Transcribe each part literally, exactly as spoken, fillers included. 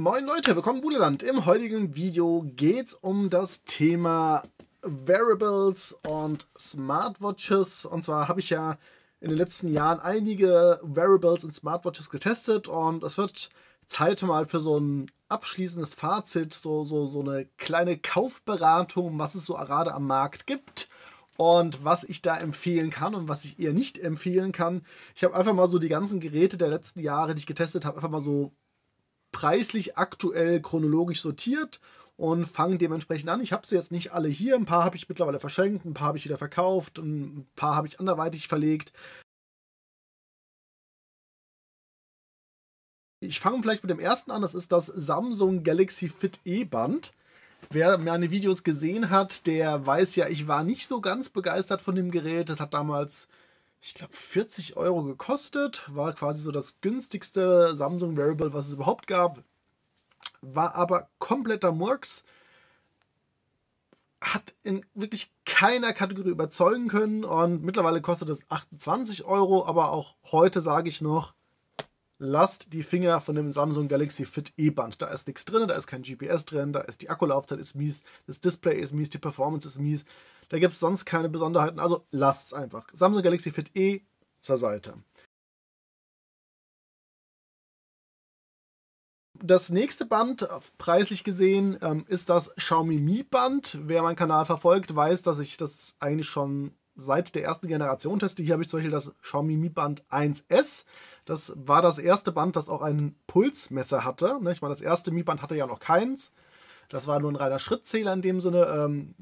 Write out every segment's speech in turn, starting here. Moin Leute, willkommen in Bulaland. Im heutigen Video geht es um das Thema Wearables und Smartwatches. Und zwar habe ich ja in den letzten Jahren einige Wearables und Smartwatches getestet und es wird Zeit mal für so ein abschließendes Fazit, so, so, so eine kleine Kaufberatung, was es so gerade am Markt gibt. Und was ich da empfehlen kann und was ich eher nicht empfehlen kann. Ich habe einfach mal so die ganzen Geräte der letzten Jahre, die ich getestet habe, einfach mal so preislich, aktuell, chronologisch sortiert und fange dementsprechend an. Ich habe sie jetzt nicht alle hier. Ein paar habe ich mittlerweile verschenkt, ein paar habe ich wieder verkauft, ein paar habe ich anderweitig verlegt. Ich fange vielleicht mit dem ersten an. Das ist das Samsung Galaxy Fit E-Band. Wer meine Videos gesehen hat, der weiß ja, ich war nicht so ganz begeistert von dem Gerät. Es hat damals, ich glaube, vierzig Euro gekostet. War quasi so das günstigste Samsung Wearable, was es überhaupt gab. War aber kompletter Murks. Hat in wirklich keiner Kategorie überzeugen können. Und mittlerweile kostet es achtundzwanzig Euro. Aber auch heute sage ich noch, lasst die Finger von dem Samsung Galaxy Fit E-Band. Da ist nichts drin, da ist kein G P S drin, da ist die Akkulaufzeit ist mies, das Display ist mies, die Performance ist mies. Da gibt es sonst keine Besonderheiten, also lasst es einfach. Samsung Galaxy Fit E zur Seite. Das nächste Band, preislich gesehen, ist das Xiaomi Mi Band. Wer meinen Kanal verfolgt, weiß, dass ich das eigentlich schon seit der ersten Generation teste. Hier habe ich zum Beispiel das Xiaomi Mi Band eins S. Das war das erste Band, das auch einen Pulsmesser hatte. Ich meine, das erste Mi Band hatte ja noch keins. Das war nur ein reiner Schrittzähler in dem Sinne.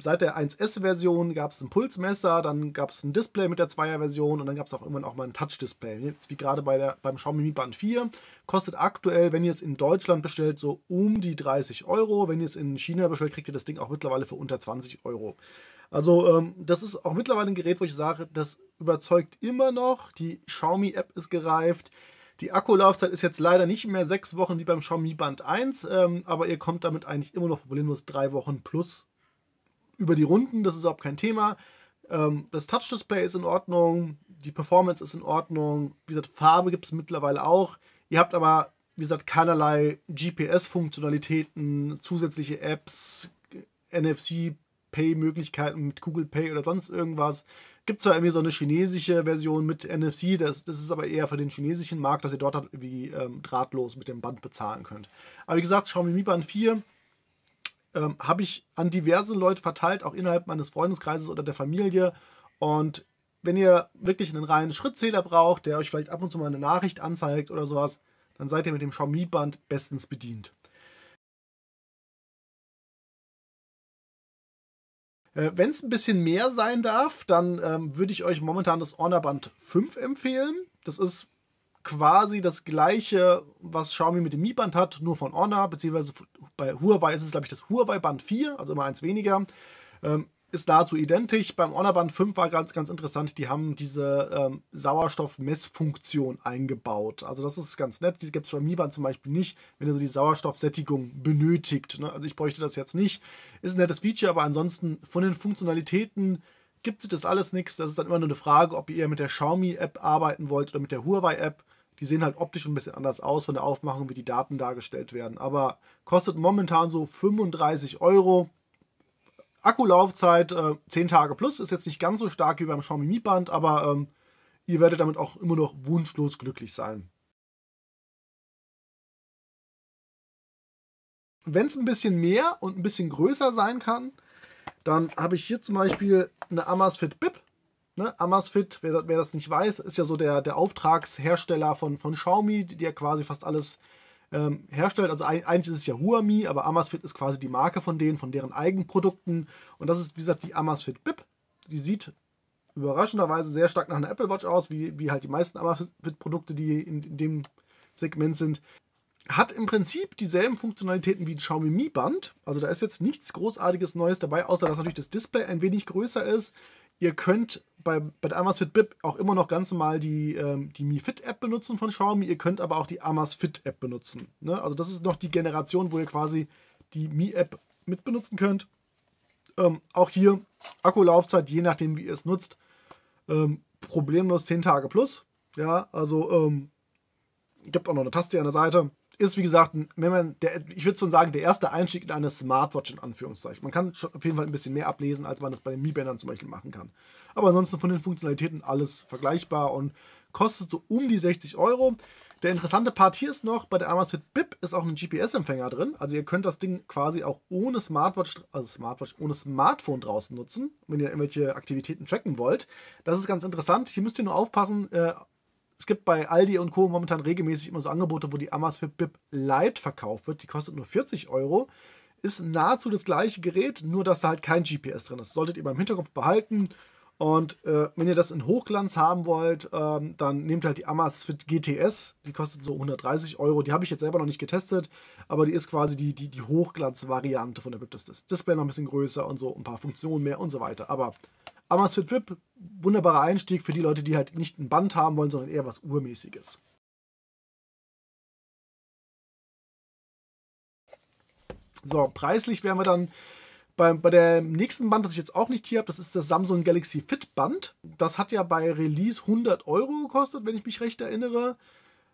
Seit der eins S-Version gab es ein Pulsmesser, dann gab es ein Display mit der zwei er-Version und dann gab es auch irgendwann auch mal ein Touch-Display. Jetzt wie gerade bei der, beim Xiaomi Mi Band vier. Kostet aktuell, wenn ihr es in Deutschland bestellt, so um die dreißig Euro. Wenn ihr es in China bestellt, kriegt ihr das Ding auch mittlerweile für unter zwanzig Euro. Also ähm, das ist auch mittlerweile ein Gerät, wo ich sage, das überzeugt immer noch. Die Xiaomi-App ist gereift. Die Akkulaufzeit ist jetzt leider nicht mehr sechs Wochen wie beim Xiaomi Band eins, ähm, aber ihr kommt damit eigentlich immer noch problemlos drei Wochen plus über die Runden. Das ist überhaupt kein Thema. Ähm, das Touch-Display ist in Ordnung, die Performance ist in Ordnung. Wie gesagt, Farbe gibt es mittlerweile auch. Ihr habt aber, wie gesagt, keinerlei G P S-Funktionalitäten, zusätzliche Apps, N F C-Funktionalitäten, Pay-Möglichkeiten mit Google Pay oder sonst irgendwas. Gibt zwar irgendwie so eine chinesische Version mit N F C, das, das ist aber eher für den chinesischen Markt, dass ihr dort halt irgendwie ähm, drahtlos mit dem Band bezahlen könnt. Aber wie gesagt, Xiaomi Mi Band vier ähm, habe ich an diverse Leute verteilt, auch innerhalb meines Freundeskreises oder der Familie. Und wenn ihr wirklich einen reinen Schrittzähler braucht, der euch vielleicht ab und zu mal eine Nachricht anzeigt oder sowas, dann seid ihr mit dem Xiaomi Mi Band bestens bedient. Wenn es ein bisschen mehr sein darf, dann ähm, würde ich euch momentan das Honor Band fünf empfehlen. Das ist quasi das gleiche, was Xiaomi mit dem Mi Band hat, nur von Honor, beziehungsweise bei Huawei ist es, glaube ich, das Huawei Band vier, also immer eins weniger. Ähm, ist nahezu identisch. Beim Honor Band fünf war ganz, ganz interessant, die haben diese ähm, Sauerstoffmessfunktion eingebaut. Also das ist ganz nett, die gibt es beim Mi Band zum Beispiel nicht, wenn ihr so die Sauerstoffsättigung benötigt. Ne? Also ich bräuchte das jetzt nicht. Ist ein nettes Feature, aber ansonsten von den Funktionalitäten gibt es das alles nichts. Das ist dann immer nur eine Frage, ob ihr eher mit der Xiaomi-App arbeiten wollt oder mit der Huawei-App. Die sehen halt optisch ein bisschen anders aus von der Aufmachung, wie die Daten dargestellt werden. Aber kostet momentan so fünfunddreißig Euro. Akkulaufzeit äh, zehn Tage plus, ist jetzt nicht ganz so stark wie beim Xiaomi Mi Band, aber ähm, ihr werdet damit auch immer noch wunschlos glücklich sein. Wenn es ein bisschen mehr und ein bisschen größer sein kann, dann habe ich hier zum Beispiel eine Amazfit Bip. Ne? Amazfit, wer, wer das nicht weiß, ist ja so der, der Auftragshersteller von, von Xiaomi, der fast fast alles herstellt. Also eigentlich ist es ja Huami, aber Amazfit ist quasi die Marke von denen, von deren Eigenprodukten. Und das ist, wie gesagt, die Amazfit Bip. Die sieht überraschenderweise sehr stark nach einer Apple Watch aus, wie, wie halt die meisten Amazfit-Produkte, die in, in dem Segment sind. Hat im Prinzip dieselben Funktionalitäten wie ein Xiaomi Mi Band. Also da ist jetzt nichts großartiges Neues dabei, außer dass natürlich das Display ein wenig größer ist. Ihr könnt bei, bei der Amazfit Bip auch immer noch ganz normal die, ähm, die Mi Fit App benutzen von Xiaomi. Ihr könnt aber auch die Amazfit App benutzen. Ne? Also das ist noch die Generation, wo ihr quasi die Mi App mit benutzen könnt. Ähm, auch hier Akkulaufzeit, je nachdem wie ihr es nutzt, ähm, problemlos zehn Tage plus. Ja, also ähm, gibt auch noch eine Taste an der Seite. ist, wie gesagt, wenn man der, ich würde schon sagen, der erste Einstieg in eine Smartwatch in Anführungszeichen. Man kann schon auf jeden Fall ein bisschen mehr ablesen, als man das bei den Mi-Bändern zum Beispiel machen kann. Aber ansonsten von den Funktionalitäten alles vergleichbar und kostet so um die sechzig Euro. Der interessante Part hier ist noch, bei der Amazfit Bip ist auch ein G P S-Empfänger drin. Also ihr könnt das Ding quasi auch ohne Smartwatch, also Smartwatch, ohne Smartphone draußen nutzen, wenn ihr irgendwelche Aktivitäten tracken wollt. Das ist ganz interessant. Hier müsst ihr nur aufpassen, äh, es gibt bei Aldi und Co. momentan regelmäßig immer so Angebote, wo die Amazfit Bip Lite verkauft wird. Die kostet nur vierzig Euro. Ist nahezu das gleiche Gerät, nur dass da halt kein G P S drin ist. Solltet ihr im Hinterkopf behalten. Und äh, wenn ihr das in Hochglanz haben wollt, ähm, dann nehmt halt die Amazfit G T S. Die kostet so hundertdreißig Euro. Die habe ich jetzt selber noch nicht getestet, aber die ist quasi die, die, die Hochglanz-Variante von der Bip. Das Display noch ein bisschen größer und so, ein paar Funktionen mehr und so weiter. Aber Amazfit Bip, wunderbarer Einstieg für die Leute, die halt nicht ein Band haben wollen, sondern eher was Uhrmäßiges. So, preislich wären wir dann Bei, bei dem nächsten Band, das ich jetzt auch nicht hier habe, das ist das Samsung Galaxy Fit Band. Das hat ja bei Release hundert Euro gekostet, wenn ich mich recht erinnere.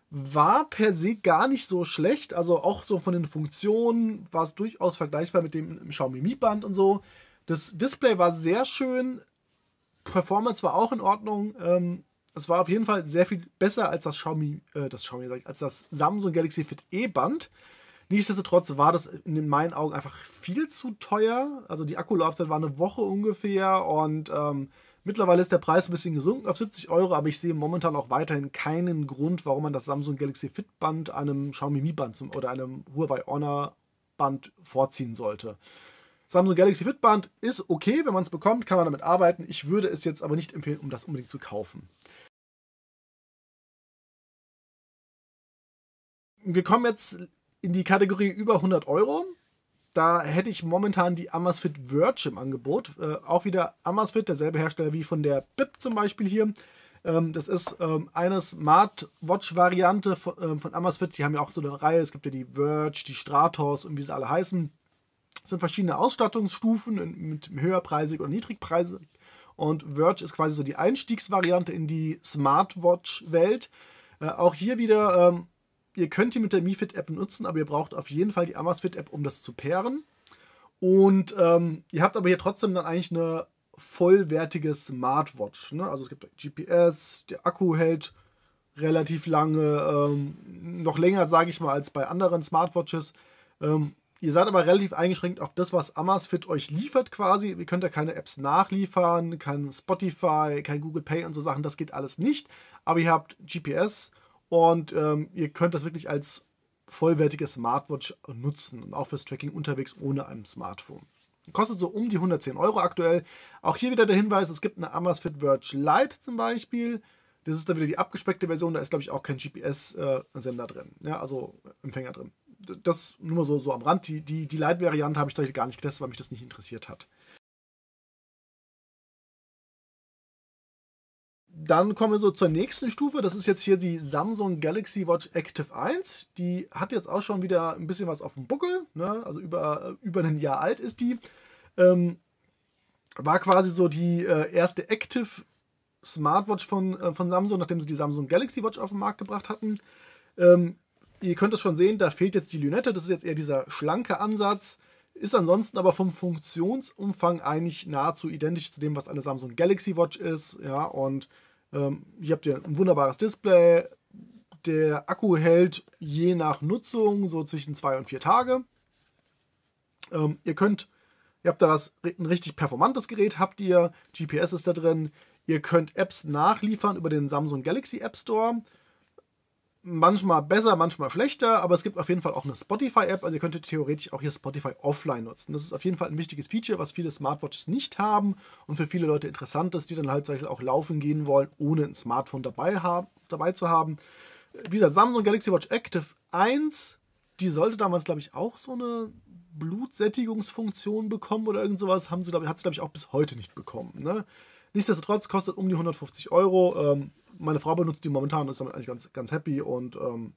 War per se gar nicht so schlecht. Also auch so von den Funktionen war es durchaus vergleichbar mit dem Xiaomi Mi Band und so. Das Display war sehr schön. Performance war auch in Ordnung. Ähm, es war auf jeden Fall sehr viel besser als das Xiaomi, äh, das Xiaomi, sag ich, als das Samsung Galaxy Fit E-Band. Nichtsdestotrotz war das in meinen Augen einfach viel zu teuer. Also die Akkulaufzeit war eine Woche ungefähr und ähm, mittlerweile ist der Preis ein bisschen gesunken auf siebzig Euro, aber ich sehe momentan auch weiterhin keinen Grund, warum man das Samsung Galaxy Fit Band einem Xiaomi Mi Band zum, oder einem Huawei Honor Band vorziehen sollte. Samsung Galaxy Fit Band ist okay, wenn man es bekommt, kann man damit arbeiten. Ich würde es jetzt aber nicht empfehlen, um das unbedingt zu kaufen. Wir kommen jetzt in die Kategorie über hundert Euro, da hätte ich momentan die Amazfit Verge im Angebot. Äh, auch wieder Amazfit, derselbe Hersteller wie von der Bip zum Beispiel hier. Ähm, das ist ähm, eine Smartwatch-Variante von, ähm, von Amazfit. Die haben ja auch so eine Reihe. Es gibt ja die Verge, die Stratos und wie sie alle heißen. Es sind verschiedene Ausstattungsstufen mit höherpreisig und niedrigpreisig. Und Verge ist quasi so die Einstiegsvariante in die Smartwatch-Welt. Äh, auch hier wieder Ähm, ihr könnt die mit der Mi Fit App nutzen, aber ihr braucht auf jeden Fall die Amazfit App, um das zu paaren. Und ähm, ihr habt aber hier trotzdem dann eigentlich eine vollwertige Smartwatch. Ne? Also es gibt G P S, der Akku hält relativ lange, ähm, noch länger, sage ich mal, als bei anderen Smartwatches. Ähm, ihr seid aber relativ eingeschränkt auf das, was Amazfit euch liefert quasi. Ihr könnt ja keine Apps nachliefern, kein Spotify, kein Google Pay und so Sachen, das geht alles nicht. Aber ihr habt G P S. Und ähm, ihr könnt das wirklich als vollwertige Smartwatch nutzen und auch fürs Tracking unterwegs ohne einem Smartphone. Kostet so um die hundertzehn Euro aktuell. Auch hier wieder der Hinweis, es gibt eine Amazfit Verge Lite zum Beispiel. Das ist dann wieder die abgespeckte Version, da ist glaube ich auch kein G P S-Sender äh, drin, ja, also Empfänger drin. Das nur mal so, so am Rand. Die, die, die Lite-Variante habe ich tatsächlich gar nicht getestet, weil mich das nicht interessiert hat. Dann kommen wir so zur nächsten Stufe. Das ist jetzt hier die Samsung Galaxy Watch Active eins. Die hat jetzt auch schon wieder ein bisschen was auf dem Buckel. Ne? Also über, über ein Jahr alt ist die. Ähm, war quasi so die äh, erste Active Smartwatch von, äh, von Samsung, nachdem sie die Samsung Galaxy Watch auf den Markt gebracht hatten. Ähm, ihr könnt es schon sehen, da fehlt jetzt die Lünette. Das ist jetzt eher dieser schlanke Ansatz. Ist ansonsten aber vom Funktionsumfang eigentlich nahezu identisch zu dem, was eine Samsung Galaxy Watch ist. Ja, und ähm, hier habt ihr ein wunderbares Display. Der Akku hält je nach Nutzung so zwischen zwei und vier Tage. Ähm, ihr könnt, ihr habt da was, ein richtig performantes Gerät, habt ihr. G P S ist da drin. Ihr könnt Apps nachliefern über den Samsung Galaxy App Store. Manchmal besser, manchmal schlechter, aber es gibt auf jeden Fall auch eine Spotify-App, also ihr könntet theoretisch auch hier Spotify offline nutzen. Das ist auf jeden Fall ein wichtiges Feature, was viele Smartwatches nicht haben und für viele Leute interessant ist, die dann halt zum Beispiel auch laufen gehen wollen, ohne ein Smartphone dabei, haben, dabei zu haben. Wie gesagt, Samsung Galaxy Watch Active eins, die sollte damals, glaube ich, auch so eine Blutsättigungsfunktion bekommen oder irgend sowas, haben sie, glaub, hat sie, glaube ich, auch bis heute nicht bekommen. Ne? Nichtsdestotrotz kostet um die hundertfünfzig Euro, ähm, meine Frau benutzt die momentan und ist damit eigentlich ganz, ganz happy und ähm,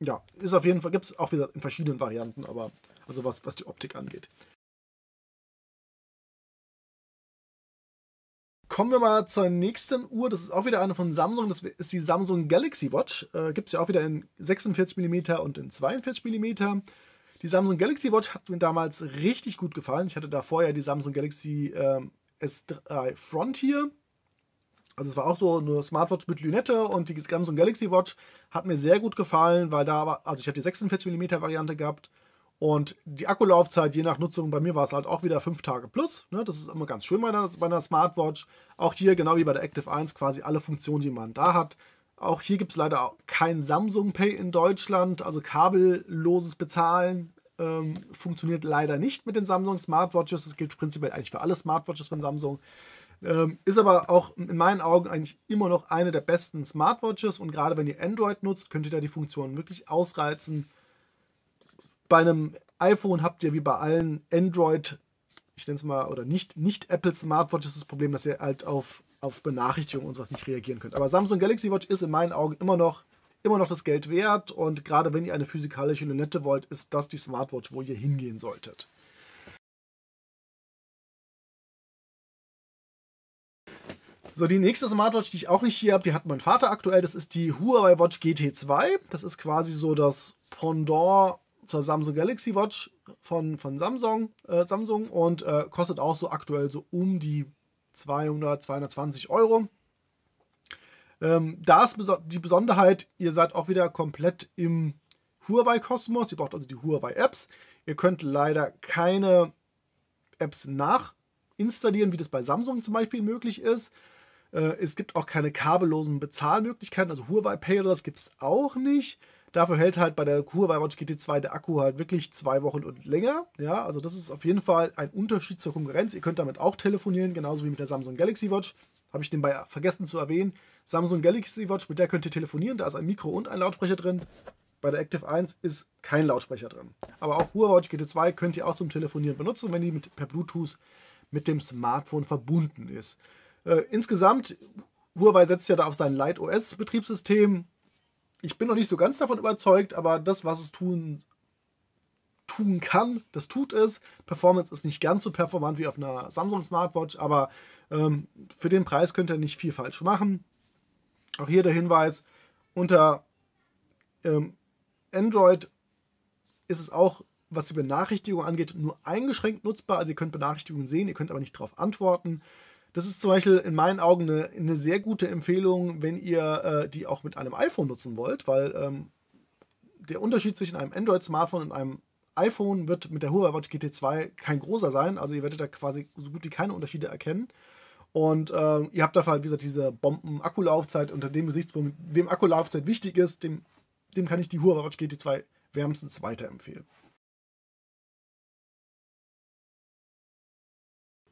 ja, ist auf jeden Fall, gibt es auch wieder in verschiedenen Varianten, aber also was, was die Optik angeht. Kommen wir mal zur nächsten Uhr. Das ist auch wieder eine von Samsung. Das ist die Samsung Galaxy Watch. Äh, Gibt es ja auch wieder in sechsundvierzig Millimeter und in zweiundvierzig Millimeter. Die Samsung Galaxy Watch hat mir damals richtig gut gefallen. Ich hatte da vorher ja die Samsung Galaxy äh, S drei Frontier. Also es war auch so eine Smartwatch mit Lünette, und die Samsung Galaxy Watch hat mir sehr gut gefallen, weil da war, also ich habe die sechsundvierzig Millimeter Variante gehabt, und die Akkulaufzeit je nach Nutzung, bei mir war es halt auch wieder fünf Tage plus. Ne? Das ist immer ganz schön bei einer, bei einer Smartwatch. Auch hier, genau wie bei der Active eins, quasi alle Funktionen, die man da hat. Auch hier gibt es leider auch kein Samsung Pay in Deutschland, also kabelloses Bezahlen ähm, funktioniert leider nicht mit den Samsung Smartwatches. Das gilt prinzipiell eigentlich für alle Smartwatches von Samsung. Ähm, ist aber auch in meinen Augen eigentlich immer noch eine der besten Smartwatches, und gerade wenn ihr Android nutzt, könnt ihr da die Funktionen wirklich ausreizen. Bei einem iPhone habt ihr wie bei allen Android, ich nenne es mal, oder nicht, nicht Apple Smartwatches das Problem, dass ihr halt auf, auf Benachrichtigungen und sowas nicht reagieren könnt. Aber Samsung Galaxy Watch ist in meinen Augen immer noch, immer noch das Geld wert, und gerade wenn ihr eine physikalische Lunette wollt, ist das die Smartwatch, wo ihr hingehen solltet. So, die nächste Smartwatch, die ich auch nicht hier habe, die hat mein Vater aktuell, das ist die Huawei Watch G T zwei. Das ist quasi so das Pendant zur Samsung Galaxy Watch von, von Samsung, äh, Samsung und äh, kostet auch so aktuell so um die zweihundert, zweihundertzwanzig Euro. Ähm, da ist die Besonderheit, ihr seid auch wieder komplett im Huawei-Kosmos. Ihr braucht also die Huawei-Apps. Ihr könnt leider keine Apps nachinstallieren, wie das bei Samsung zum Beispiel möglich ist. Es gibt auch keine kabellosen Bezahlmöglichkeiten, also Huawei Pay oder das gibt es auch nicht. Dafür hält halt bei der Huawei Watch G T zwei der Akku halt wirklich zwei Wochen und länger. Ja, also das ist auf jeden Fall ein Unterschied zur Konkurrenz. Ihr könnt damit auch telefonieren, genauso wie mit der Samsung Galaxy Watch. Habe ich nebenbei vergessen zu erwähnen. Samsung Galaxy Watch, mit der könnt ihr telefonieren, da ist ein Mikro und ein Lautsprecher drin. Bei der Active eins ist kein Lautsprecher drin. Aber auch Huawei Watch G T zwei könnt ihr auch zum Telefonieren benutzen, wenn die mit, per Bluetooth mit dem Smartphone verbunden ist. Äh, insgesamt, Huawei setzt ja da auf sein Lite O S Betriebssystem. Ich bin noch nicht so ganz davon überzeugt, aber das, was es tun, tun kann, das tut es. Performance ist nicht ganz so performant wie auf einer Samsung Smartwatch, aber ähm, für den Preis könnt ihr nicht viel falsch machen. Auch hier der Hinweis, unter ähm, Android ist es auch, was die Benachrichtigung angeht, nur eingeschränkt nutzbar. Also ihr könnt Benachrichtigungen sehen, ihr könnt aber nicht darauf antworten. Das ist zum Beispiel in meinen Augen eine, eine sehr gute Empfehlung, wenn ihr äh, die auch mit einem iPhone nutzen wollt, weil ähm, der Unterschied zwischen einem Android-Smartphone und einem iPhone wird mit der Huawei Watch G T zwei kein großer sein. Also ihr werdet da quasi so gut wie keine Unterschiede erkennen. Und äh, ihr habt dafür halt, wie gesagt, diese Bomben-Akkulaufzeit. Unter dem Gesichtspunkt, wem Akkulaufzeit wichtig ist, dem, dem kann ich die Huawei Watch G T zwei wärmstens weiterempfehlen.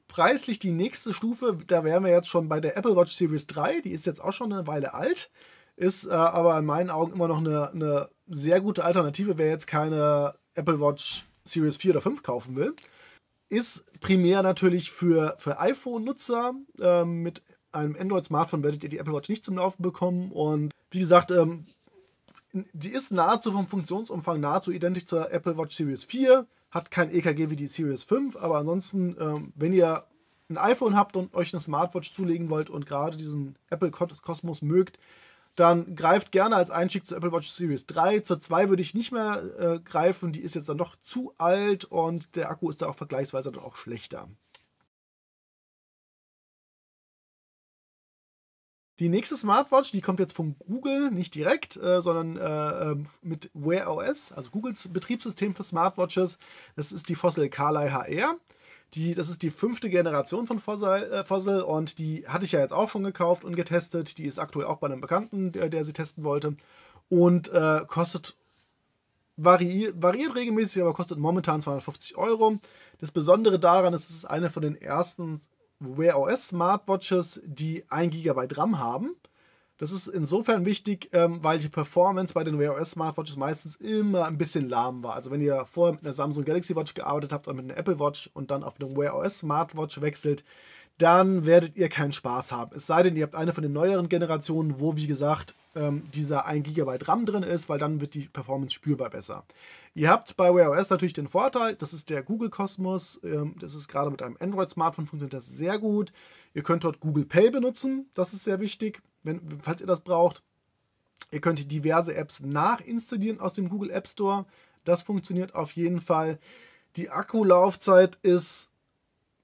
Preislich die nächste Stufe, da wären wir jetzt schon bei der Apple Watch Series drei, die ist jetzt auch schon eine Weile alt, ist äh, aber in meinen Augen immer noch eine, eine sehr gute Alternative, wer jetzt keine Apple Watch Series vier oder fünf kaufen will. Ist primär natürlich für, für iPhone-Nutzer, äh, mit einem Android-Smartphone werdet ihr die Apple Watch nicht zum Laufen bekommen, und wie gesagt, ähm, die ist nahezu vom Funktionsumfang nahezu identisch zur Apple Watch Series vier. Hat kein E K G wie die Series fünf, aber ansonsten, ähm, wenn ihr ein iPhone habt und euch eine Smartwatch zulegen wollt und gerade diesen Apple-Kosmos mögt, dann greift gerne als Einstieg zur Apple Watch Series drei. Zur zwei würde ich nicht mehr äh, greifen, die ist jetzt dann doch zu alt und der Akku ist da auch vergleichsweise dann auch schlechter. Die nächste Smartwatch, die kommt jetzt von Google, nicht direkt, äh, sondern äh, mit Wear O S, also Googles Betriebssystem für Smartwatches. Das ist die Fossil Carlyle H R. Die, das ist die fünfte Generation von Fossil, äh, Fossil und die hatte ich ja jetzt auch schon gekauft und getestet. Die ist aktuell auch bei einem Bekannten, der, der sie testen wollte, und äh, kostet, vari variiert regelmäßig, aber kostet momentan zweihundertfünfzig Euro. Das Besondere daran ist, es ist eine von den ersten Wear O S Smartwatches, die ein Gigabyte RAM haben. Das ist insofern wichtig, ähm, weil die Performance bei den Wear O S Smartwatches meistens immer ein bisschen lahm war. Also wenn ihr vorher mit einer Samsung Galaxy Watch gearbeitet habt und mit einer Apple Watch und dann auf eine Wear O S Smartwatch wechselt, dann werdet ihr keinen Spaß haben. Es sei denn, ihr habt eine von den neueren Generationen, wo, wie gesagt, ähm, dieser ein Gigabyte RAM drin ist, weil dann wird die Performance spürbar besser. Ihr habt bei Wear O S natürlich den Vorteil, das ist der Google-Kosmos, ähm, das ist gerade mit einem Android-Smartphone, funktioniert das sehr gut. Ihr könnt dort Google Pay benutzen, das ist sehr wichtig, wenn, falls ihr das braucht. Ihr könnt diverse Apps nachinstallieren aus dem Google App Store, das funktioniert auf jeden Fall. Die Akkulaufzeit ist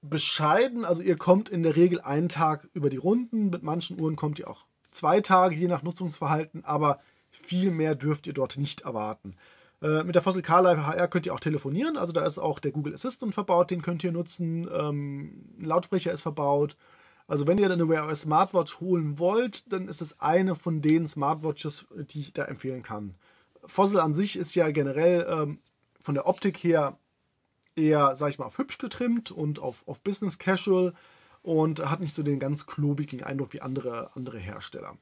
bescheiden, also ihr kommt in der Regel einen Tag über die Runden, mit manchen Uhren kommt ihr auch zwei Tage, je nach Nutzungsverhalten, aber viel mehr dürft ihr dort nicht erwarten. Äh, mit der Fossil Carlyle H R könnt ihr auch telefonieren, also da ist auch der Google Assistant verbaut, den könnt ihr nutzen, ähm, ein Lautsprecher ist verbaut. Also wenn ihr eine Wear O S Smartwatch holen wollt, dann ist es eine von den Smartwatches, die ich da empfehlen kann. Fossil an sich ist ja generell ähm, von der Optik her eher, sag ich mal, auf hübsch getrimmt und auf, auf Business Casual und hat nicht so den ganz klobigen Eindruck wie andere, andere Hersteller.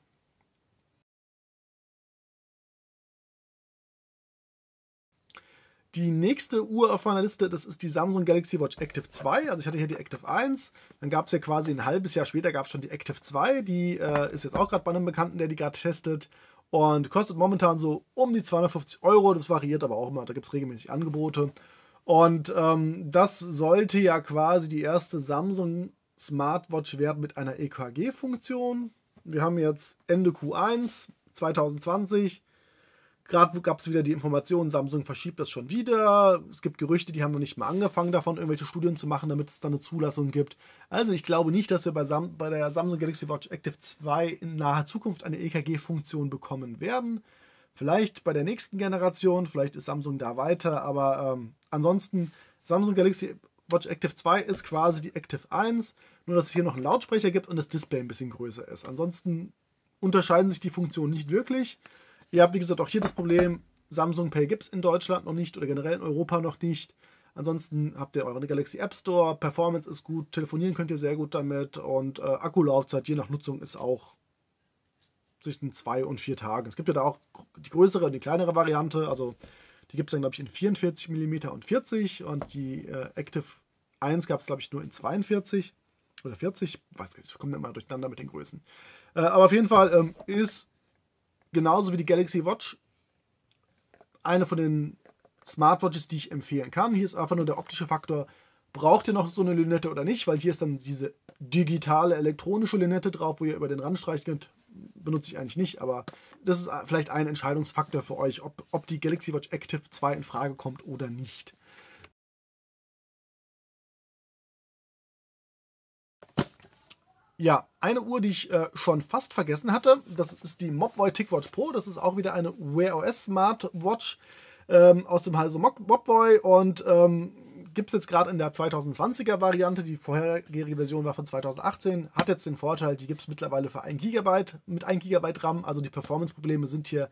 Die nächste Uhr auf meiner Liste, das ist die Samsung Galaxy Watch Active zwei. Also ich hatte hier die Active eins, dann gab es ja quasi ein halbes Jahr später gab es schon die Active zwei. Die äh, ist jetzt auch gerade bei einem Bekannten, der die gerade testet und kostet momentan so um die zweihundertfünfzig Euro. Das variiert aber auch immer, da gibt es regelmäßig Angebote. Und ähm, das sollte ja quasi die erste Samsung Smartwatch werden mit einer E K G-Funktion. Wir haben jetzt Ende Q eins zwanzig zwanzig. Gerade gab es wieder die Information, Samsung verschiebt das schon wieder. Es gibt Gerüchte, die haben noch nicht mal angefangen davon, irgendwelche Studien zu machen, damit es dann eine Zulassung gibt. Also ich glaube nicht, dass wir bei, Sam bei der Samsung Galaxy Watch Active zwei in naher Zukunft eine E K G-Funktion bekommen werden. Vielleicht bei der nächsten Generation, vielleicht ist Samsung da weiter, aber ähm, ansonsten, Samsung Galaxy Watch Active zwei ist quasi die Active eins, nur dass es hier noch einen Lautsprecher gibt und das Display ein bisschen größer ist. Ansonsten unterscheiden sich die Funktionen nicht wirklich. Ihr habt, wie gesagt, auch hier das Problem, Samsung Pay gibt es in Deutschland noch nicht oder generell in Europa noch nicht. Ansonsten habt ihr euren Galaxy App Store, Performance ist gut, telefonieren könnt ihr sehr gut damit und äh, Akkulaufzeit je nach Nutzung ist auch zwischen zwei und vier Tagen. Es gibt ja da auch die größere und die kleinere Variante, also die gibt es dann, glaube ich, in vierundvierzig Millimeter und vierzig und die äh, Active eins gab es, glaube ich, nur in zweiundvierzig oder vierzig, ich weiß nicht, ich komme immer durcheinander mit den Größen. Äh, aber auf jeden Fall ähm, ist genauso wie die Galaxy Watch eine von den Smartwatches, die ich empfehlen kann. Hier ist einfach nur der optische Faktor, braucht ihr noch so eine Lünette oder nicht, weil hier ist dann diese digitale elektronische Lünette drauf, wo ihr über den Rand streichen könnt. Benutze ich eigentlich nicht, aber das ist vielleicht ein Entscheidungsfaktor für euch, ob, ob die Galaxy Watch Active zwei in Frage kommt oder nicht. Ja, eine Uhr, die ich äh, schon fast vergessen hatte, das ist die Mobvoi TicWatch Pro. Das ist auch wieder eine Wear O S Smartwatch ähm, aus dem Hause Mobvoi und ähm, gibt es jetzt gerade in der zweitausendzwanziger Variante. Die vorherige Version war von zweitausendachtzehn, hat jetzt den Vorteil, die gibt es mittlerweile für ein Gigabyte mit ein Gigabyte RAM. Also die Performance-Probleme sind hier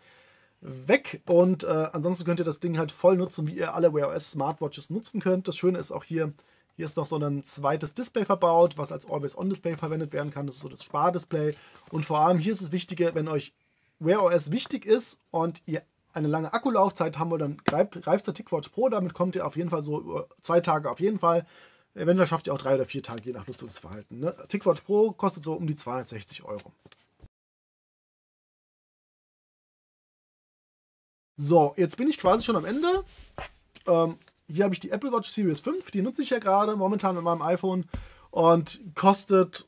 weg und äh, ansonsten könnt ihr das Ding halt voll nutzen, wie ihr alle Wear O S Smartwatches nutzen könnt. Das Schöne ist auch hier, hier ist noch so ein zweites Display verbaut, was als Always-On-Display verwendet werden kann. Das ist so das Spardisplay. Und vor allem hier ist es wichtiger, wenn euch Wear O S wichtig ist und ihr eine lange Akkulaufzeit haben wollt, dann greift, greift der TicWatch Pro. Damit kommt ihr auf jeden Fall so über zwei Tage auf jeden Fall. Eventuell schafft ihr auch drei oder vier Tage, je nach Nutzungsverhalten. Ne? TicWatch Pro kostet so um die zweihundertsechzig Euro. So, jetzt bin ich quasi schon am Ende. Ähm, Hier habe ich die Apple Watch Series fünf, die nutze ich ja gerade momentan mit meinem iPhone und kostet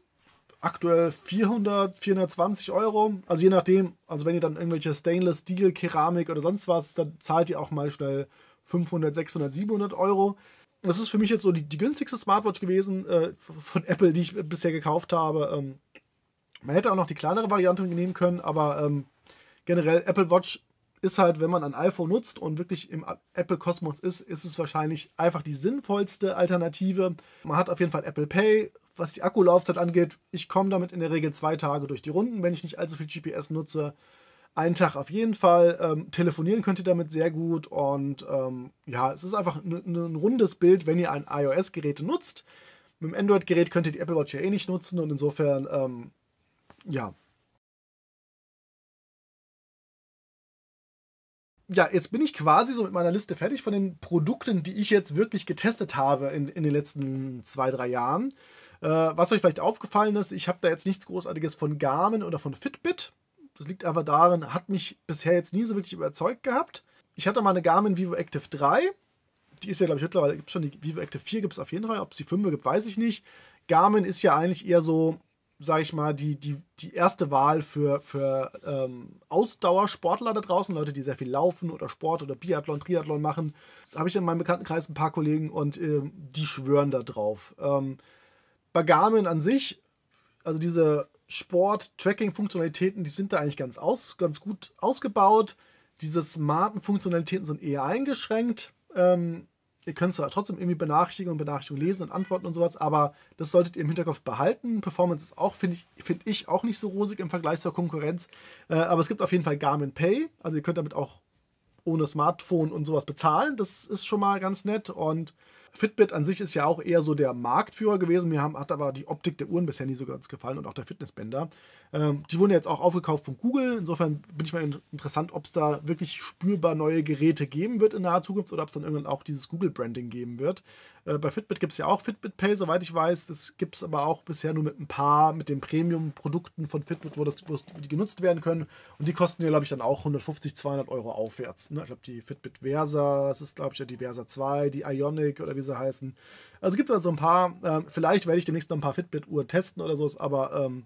aktuell vierhundert, vierhundertzwanzig Euro. Also je nachdem, also wenn ihr dann irgendwelche Stainless Steel, Keramik oder sonst was, dann zahlt ihr auch mal schnell fünfhundert, sechshundert, siebenhundert Euro. Das ist für mich jetzt so die, die günstigste Smartwatch gewesen äh, von Apple, die ich bisher gekauft habe. Ähm, man hätte auch noch die kleinere Variante nehmen können, aber ähm, generell Apple Watch ist halt, wenn man ein iPhone nutzt und wirklich im Apple-Kosmos ist, ist es wahrscheinlich einfach die sinnvollste Alternative. Man hat auf jeden Fall Apple Pay, was die Akkulaufzeit angeht. Ich komme damit in der Regel zwei Tage durch die Runden, wenn ich nicht allzu viel G P S nutze. Einen Tag auf jeden Fall. Ähm, telefonieren könnt ihr damit sehr gut und ähm, ja, es ist einfach ein rundes Bild, wenn ihr ein iOS-Gerät nutzt. Mit dem Android-Gerät könnt ihr die Apple Watch ja eh nicht nutzen und insofern, ähm, ja, Ja, jetzt bin ich quasi so mit meiner Liste fertig von den Produkten, die ich jetzt wirklich getestet habe in, in den letzten zwei, drei Jahren. Äh, was euch vielleicht aufgefallen ist, ich habe da jetzt nichts Großartiges von Garmin oder von Fitbit. Das liegt einfach daran, hat mich bisher jetzt nie so wirklich überzeugt gehabt. Ich hatte mal eine Garmin Vivo Active drei. Die ist ja, glaube ich, mittlerweile gibt es schon. Die Vivo Active vier gibt es auf jeden Fall. Ob es die fünf gibt, weiß ich nicht. Garmin ist ja eigentlich eher so, sage ich mal, die, die, die erste Wahl für, für ähm, Ausdauersportler da draußen. Leute, die sehr viel laufen oder Sport oder Biathlon, Triathlon machen. Das habe ich in meinem Bekanntenkreis ein paar Kollegen und ähm, die schwören da drauf. Ähm, bei Garmin an sich, also diese Sport-Tracking-Funktionalitäten, die sind da eigentlich ganz, aus, ganz gut ausgebaut. Diese smarten Funktionalitäten sind eher eingeschränkt. Ähm, ihr könnt zwar trotzdem irgendwie Benachrichtigungen und Benachrichtigungen lesen und antworten und sowas, aber das solltet ihr im Hinterkopf behalten. Performance ist auch, finde ich, find ich, auch nicht so rosig im Vergleich zur Konkurrenz. Äh, aber es gibt auf jeden Fall Garmin Pay. Also ihr könnt damit auch ohne Smartphone und sowas bezahlen. Das ist schon mal ganz nett. Und Fitbit an sich ist ja auch eher so der Marktführer gewesen. Mir haben, hat aber die Optik der Uhren bisher nie so ganz gefallen und auch der Fitnessbänder. Ähm, die wurden jetzt auch aufgekauft von Google. Insofern bin ich mal in, interessant, ob es da wirklich spürbar neue Geräte geben wird in naher Zukunft oder ob es dann irgendwann auch dieses Google-Branding geben wird. Äh, bei Fitbit gibt es ja auch Fitbit Pay, soweit ich weiß. Das gibt es aber auch bisher nur mit ein paar, mit den Premium-Produkten von Fitbit, wo, das, wo die genutzt werden können. Und die kosten ja, glaube ich, dann auch hundertfünfzig, zweihundert Euro aufwärts. Ne? Ich glaube, die Fitbit Versa, das ist, glaube ich, ja die Versa zwei, die Ioniq oder wie sie heißen. Also gibt es da so ein paar, ähm, vielleicht werde ich demnächst noch ein paar Fitbit-Uhren testen oder so, aber ähm,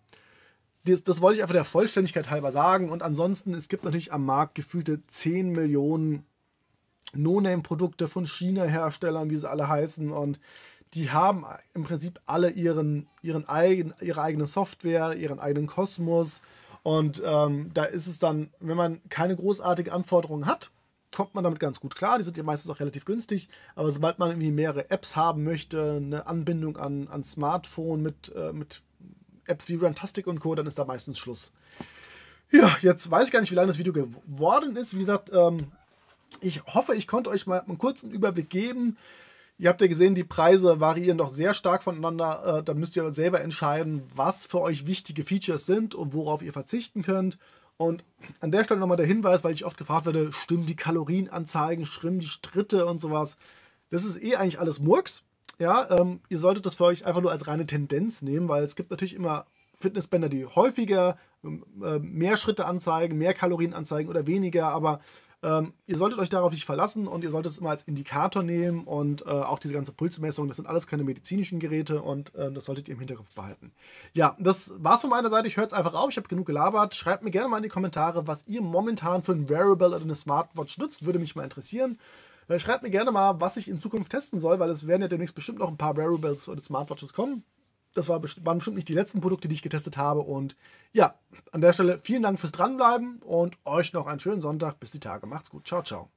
das, das wollte ich einfach der Vollständigkeit halber sagen. Und ansonsten, es gibt natürlich am Markt gefühlte zehn Millionen No-Name-Produkte von China-Herstellern, wie sie alle heißen, und die haben im Prinzip alle ihren, ihren eigen, ihre eigene Software, ihren eigenen Kosmos, und ähm, da ist es dann, wenn man keine großartige Anforderung hat, kommt man damit ganz gut klar. Die sind ja meistens auch relativ günstig, aber sobald man irgendwie mehrere Apps haben möchte, eine Anbindung an, an Smartphone mit, äh, mit Apps wie RunTastic und Co., dann ist da meistens Schluss. Ja, jetzt weiß ich gar nicht, wie lange das Video geworden ist. Wie gesagt, ähm, ich hoffe, ich konnte euch mal einen kurzen Überblick geben. Ihr habt ja gesehen, die Preise variieren doch sehr stark voneinander. Äh, da müsst ihr aber selber entscheiden, was für euch wichtige Features sind und worauf ihr verzichten könnt. Und an der Stelle nochmal der Hinweis, weil ich oft gefragt werde, stimmen die Kalorienanzeigen, stimmen die Schritte und sowas. Das ist eh eigentlich alles Murks. Ja, ähm, ihr solltet das für euch einfach nur als reine Tendenz nehmen, weil es gibt natürlich immer Fitnessbänder, die häufiger äh, mehr Schritte anzeigen, mehr Kalorien anzeigen oder weniger. Aber ähm, ihr solltet euch darauf nicht verlassen und ihr solltet es immer als Indikator nehmen. Und äh, auch diese ganze Pulsmessung, das sind alles keine medizinischen Geräte und äh, das solltet ihr im Hinterkopf behalten. Ja, das war's von meiner Seite. Ich höre es einfach auf. Ich habe genug gelabert. Schreibt mir gerne mal in die Kommentare, was ihr momentan für ein Wearable oder eine Smartwatch nutzt. Würde mich mal interessieren. Äh, schreibt mir gerne mal, was ich in Zukunft testen soll, weil es werden ja demnächst bestimmt noch ein paar Wearables oder Smartwatches kommen. Das waren bestimmt nicht die letzten Produkte, die ich getestet habe. Und ja, an der Stelle vielen Dank fürs Dranbleiben und euch noch einen schönen Sonntag. Bis die Tage. Macht's gut. Ciao, ciao.